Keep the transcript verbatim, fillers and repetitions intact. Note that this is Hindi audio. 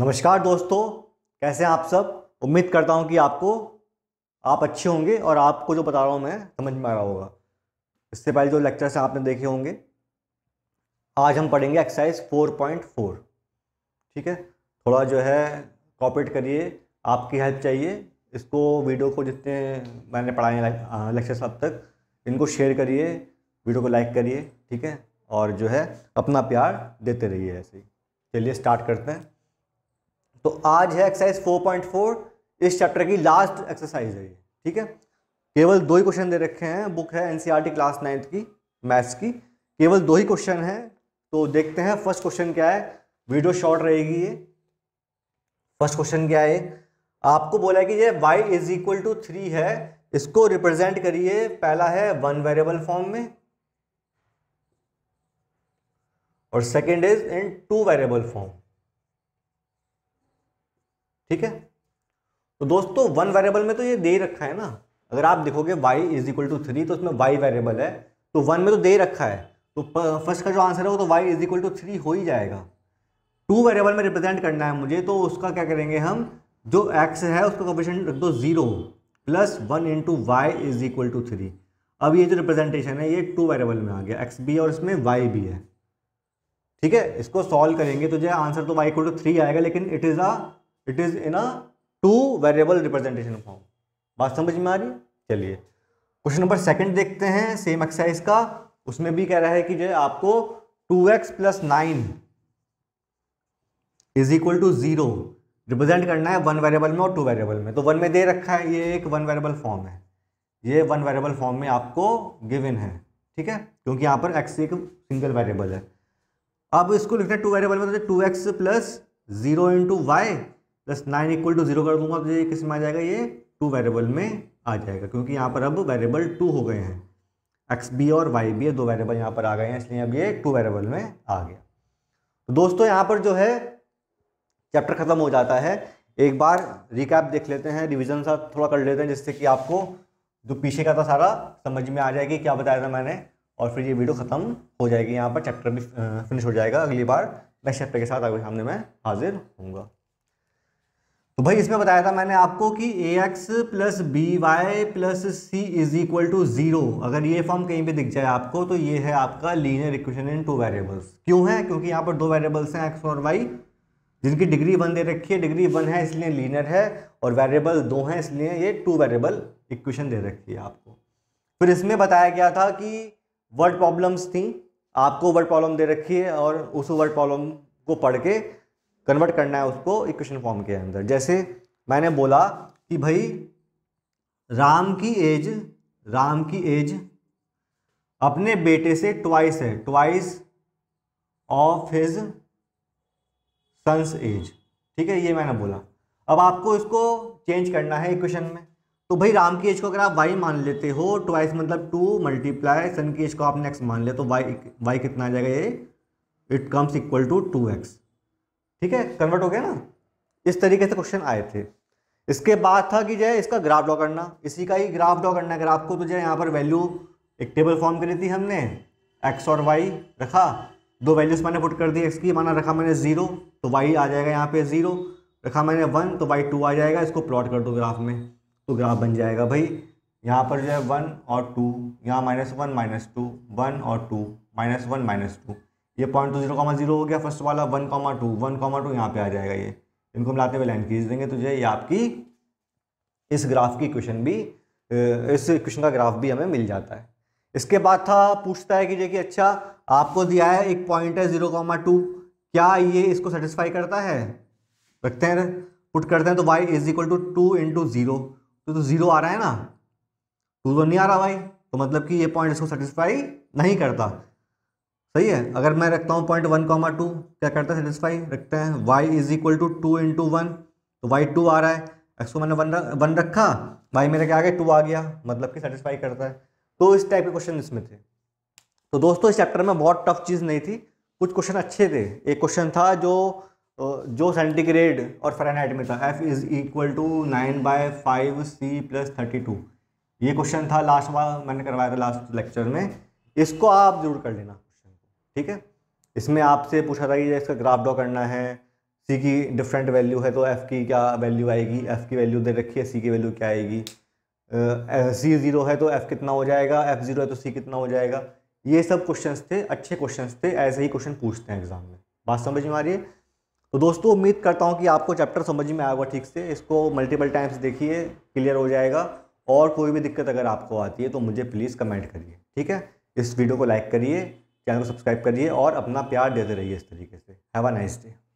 नमस्कार दोस्तों, कैसे हैं आप सब। उम्मीद करता हूं कि आपको आप अच्छे होंगे और आपको जो बता रहा हूं मैं समझ में आ रहा होगा। इससे पहले जो लेक्चर्स आपने देखे होंगे, आज हम पढ़ेंगे एक्सरसाइज फोर पॉइंट फोर। ठीक है, थोड़ा जो है कॉपरेट करिए, आपकी हेल्प चाहिए। इसको वीडियो को जितने मैंने पढ़ाए लेक्चर्स अब तक, इनको शेयर करिए, वीडियो को लाइक करिए। ठीक है, और जो है अपना प्यार देते रहिए ऐसे ही। चलिए स्टार्ट करते हैं। तो आज है एक्सरसाइज फोर पॉइंट फोर, इस चैप्टर की लास्ट एक्सरसाइज है ये। ठीक है, केवल दो ही क्वेश्चन दे रखे हैं। बुक है एनसीईआरटी क्लास नाइन्थ की मैथ्स की, केवल दो ही क्वेश्चन हैं। तो देखते हैं फर्स्ट क्वेश्चन क्या है। वीडियो शॉर्ट रहेगी ये। फर्स्ट क्वेश्चन क्या है, आपको बोला है कि ये y is equal to three है, इसको रिप्रेजेंट करिए। पहला है वन वेरिएबल फॉर्म में और second is in two variable form. ठीक है, तो दोस्तों वन वेरिएबल में तो ये दे ही रखा है ना। अगर आप देखोगे y is equal to three तो उसमें y वेरिएबल है, तो वन में तो दे ही रखा है। तो फर्स्ट का जो आंसर है वो तो y is equal to three हो ही जाएगा। टू वेरिएबल में रिप्रेजेंट करना है मुझे, तो उसका क्या करेंगे हम, जो x है उसका कोएफिशिएंट रख दो zero plus one into y is equal to three. अब ये जो रिप्रेजेंटेशन है ये टू वेरिएबल में आ गया, एक्स भी है और इसमें वाई भी है। ठीक है, इसको सॉल्व करेंगे तो जो आंसर तो वाई इक्वल टू थ्री आएगा, लेकिन it is a it is in a two variable representation form. बात समझ में आ रही। चलिए क्वेश्चन नंबर सेकंड देखते हैं, सेम एक्सरसाइज का। उसमें भी कह रहा है कि जो आपको two x plus nine is equal to zero represent करना है वन वेरिएबल में और टू वेरिएबल में। तो वन में दे रखा है, ये एक वन वेरिएबल फॉर्म है, ये वन वेरिएबल फॉर्म में आपको गिवन है। ठीक है, क्योंकि यहाँ पर एक्स एक सिंगल वेरिएबल है। अब इसको लिखना है टू वेरिएबल में, तो two x plus zero into y plus nine equal to zero कर दूंगा, तो ये किस में आ जाएगा, ये टू वेरिएबल में आ जाएगा। क्योंकि यहाँ पर अब वेरिएबल टू हो गए हैं, एक्स भी और वाई भी है, दो वेरिएबल यहाँ पर आ गए हैं, इसलिए अब ये टू वेरिएबल में आ गया। तो दोस्तों यहाँ पर जो है चैप्टर खत्म हो जाता है। एक बार रिकैप देख लेते हैं, रिविजन सा थोड़ा कर लेते हैं, जिससे कि आपको जो पीछे का था सारा समझ में आ जाएगी, क्या बताया था मैंने, और फिर ये वीडियो खत्म हो जाएगी। यहाँ पर चैप्टर भी फिनिश हो जाएगा। अगली बार नेक्स्ट चैप्टर के साथ आपके सामने मैं हाजिर हूँगा। तो भाई इसमें बताया था मैंने आपको कि a x plus b y plus c is equal to zero, अगर ये फॉर्म कहीं पे दिख जाए आपको, तो ये है आपका linear equation in two variables. क्यों है, क्योंकि यहाँ पर दो वेरिएबल्स हैं एक्स और वाई, जिनकी डिग्री वन दे रखी है। डिग्री वन है इसलिए लीनियर है, और वेरिएबल दो हैं इसलिए ये टू वेरिएबल इक्वेशन दे रखी है आपको। फिर इसमें बताया गया था कि वर्ड प्रॉब्लम्स थी, आपको वर्ड प्रॉब्लम दे रखी है और उस वर्ड प्रॉब्लम को पढ़ के कन्वर्ट करना है उसको इक्वेशन फॉर्म के अंदर। जैसे मैंने बोला कि भाई राम की एज राम की एज अपने बेटे से ट्वाइस है, twice of his son's age. ठीक है, ये मैंने बोला। अब आपको इसको चेंज करना है इक्वेशन में। तो भाई राम की एज को अगर आप वाई मान लेते हो, ट्वाइस मतलब टू मल्टीप्लाई सन की एज को आपने एक्स मान लिया, तो वाई वाई कितना आ जाएगा, ये it comes equal to two x. ठीक है, कन्वर्ट हो गया ना। इस तरीके से क्वेश्चन आए थे। इसके बाद था कि जो है इसका ग्राफ ड्रॉ करना, इसी का ही ग्राफ ड्रॉ करना है अगर आपको। तो जो है यहाँ पर वैल्यू एक टेबल फॉर्म करी थी हमने, एक्स और वाई रखा, दो वैल्यूज मैंने पुट कर दी। एक्स की माना रखा मैंने जीरो, तो वाई आ जाएगा यहाँ पे जीरो, रखा मैंने वन तो वाई टू आ जाएगा। इसको प्लॉट कर दो ग्राफ में, तो ग्राफ बन जाएगा भाई यहाँ पर जो है वन और टू, यहाँ minus one minus two, one और two, minus one minus two, ये point two zero comma zero हो गया फर्स्ट वाला, one comma two, one comma two यहाँ पे आ जाएगा। ये इनको मिलाते हुए लाइन खींच देंगे, तो जो ये आपकी इस ग्राफ की इक्वेशन भी, इस इक्वेशन का ग्राफ भी हमें मिल जाता है। इसके बाद था, पूछता है कि जो कि अच्छा आपको दिया है एक पॉइंट है जीरो कॉमा टू, क्या ये इसको सेटिस्फाई करता है, रखते हैं पुट करते हैं, तो y is equal to two into zero, तो जीरो आ रहा है ना, टू तो नहीं आ रहा वाई, तो मतलब कि ये पॉइंट इसको सेटिस्फाई नहीं करता। सही है, अगर मैं रखता हूँ पॉइंट वन कॉमा टू, क्या करता है सेटिस्फाई, रखते हैं y is equal to two into one, तो y टू आ रहा है, x को मैंने वन वन रखा, y मेरे क्या आ गया टू आ गया, मतलब कि सेटिस्फाई करता है। तो इस टाइप के क्वेश्चन इसमें थे। तो दोस्तों इस चैप्टर में बहुत टफ चीज़ नहीं थी, कुछ क्वेश्चन अच्छे थे। एक क्वेश्चन था जो जो सेंटीग्रेड और फ़ारेनहाइट में था, f is equal to nine by five c plus thirty two, ये क्वेश्चन था लास्ट बार मैंने करवाया था लास्ट लेक्चर में। इसको आप जरूर कर लेना। ठीक है, इसमें आपसे पूछा था कि इसका ग्राफ ड्रॉ करना है, सी की डिफरेंट वैल्यू है तो एफ़ की क्या वैल्यू आएगी, एफ़ की वैल्यू दे रखी है, सी की वैल्यू क्या आएगी। सी ज़ीरो है तो एफ़ कितना हो जाएगा, एफ़ ज़ीरो है तो सी कितना हो जाएगा। ये सब क्वेश्चंस थे, अच्छे क्वेश्चंस थे, ऐसे ही क्वेश्चन पूछते हैं एग्जाम में। बात समझ में आ रही है? तो दोस्तों उम्मीद करता हूँ कि आपको चैप्टर समझ में आएगा ठीक से। इसको मल्टीपल टाइम्स देखिए, क्लियर हो जाएगा। और कोई भी दिक्कत अगर आपको आती है तो मुझे प्लीज़ कमेंट करिए, ठीक है। इस वीडियो को लाइक करिए, चैनल को सब्सक्राइब करिए और अपना प्यार देते रहिए इस तरीके से। Have a nice day.